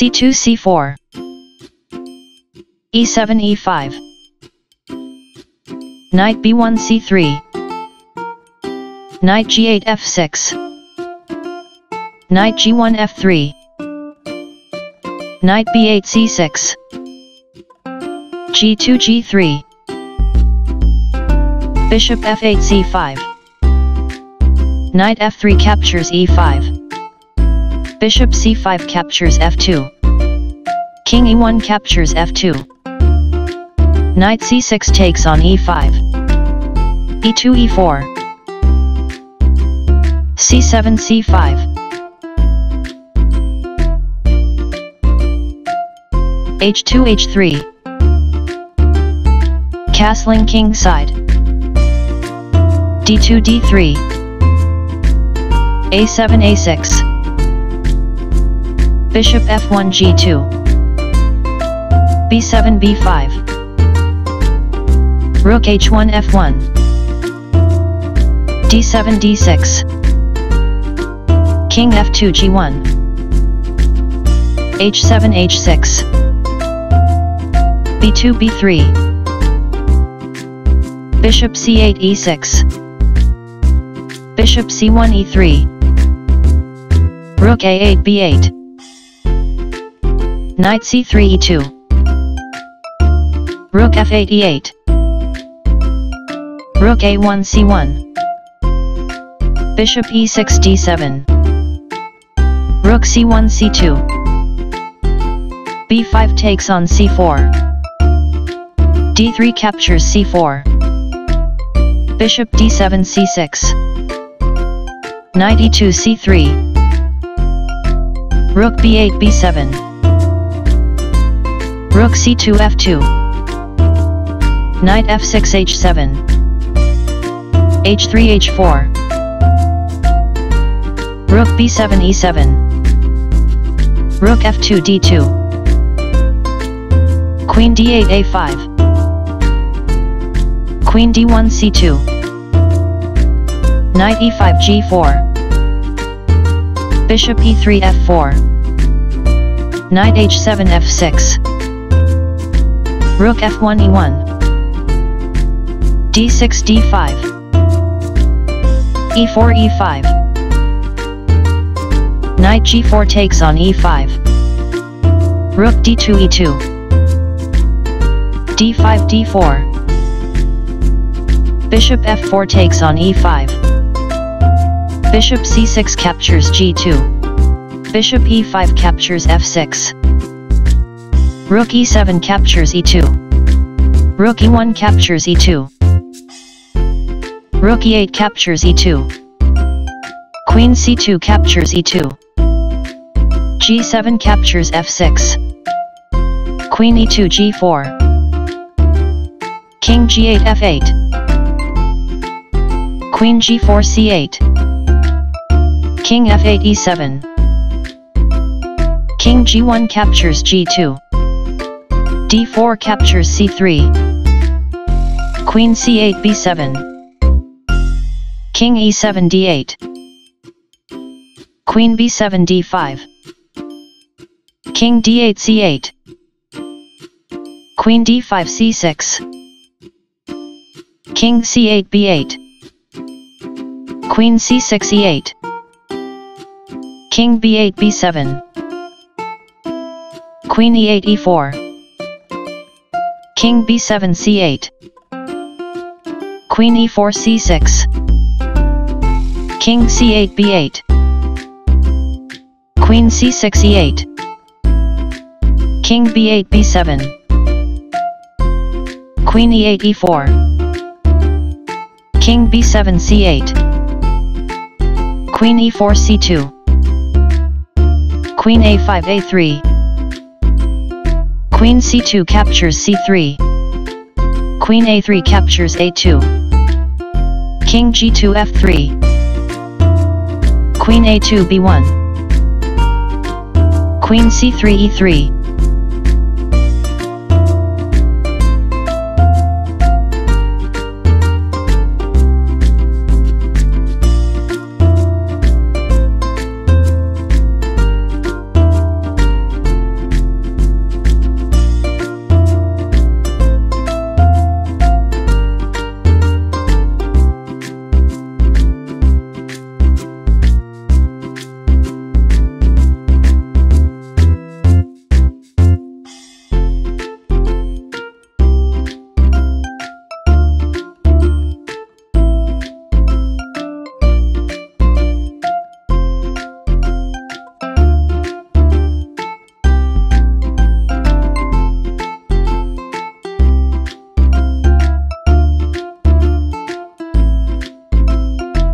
c2 c4 e7 e5 knight b1 c3 knight g8 f6 knight g1 f3 knight b8 c6 g2 g3 bishop f8 c5 knight f3 captures e5 bishop c5 captures f2 king e1 captures f2 knight c6 takes on e5 e2 e4 c7 c5 h2 h3 castling king side d2 d3 a7 a6 bishop f1 g2 b7 b5 rook h1 f1 d7 d6 king f2 g1 h7 h6 b2 b3 bishop c8 e6 bishop c1 e3 rook a8 b8 knight c3 e2 rook f8 e8 rook a1 c1 bishop e6 d7 rook c1 c2 b5 takes on c4 d3 captures c4 bishop d7 c6 knight e2 c3 rook b8 b7 rook c2 f2 knight f6 h7 h3 h4 rook b7 e7 rook f2 d2 queen d8 a5 queen d1 c2 knight e5 g4 bishop e3 f4 knight h7 f6 rook f1 e1 d6 d5 e4 e5 knight g4 takes on e5 rook d2 e2 d5 d4 bishop f4 takes on e5 bishop c6 captures g2 bishop e5 captures f6 rook e7 captures e2 rook e1 captures e2 rook e8 captures e2 queen c2 captures e2 g7 captures f6 queen e2 g4 king g8 f8 queen g4 c8 king f8 e7 king g1 captures g2 d4 captures c3 queen c8 b7 king e7 d8 queen b7 d5 king d8 c8 queen d5 c6 king c8 b8 queen c6 e8 king b8 b7 queen e8 e4 king b7 c8 queen e4 c6 king c8 b8 queen c6 e8 king b8 b7 queen e8 e4 king b7 c8 queen e4 c2 queen a5 a3 queen c2 captures c3 queen a3 captures a2 king g2 f3 queen a2 b1 queen c3 e3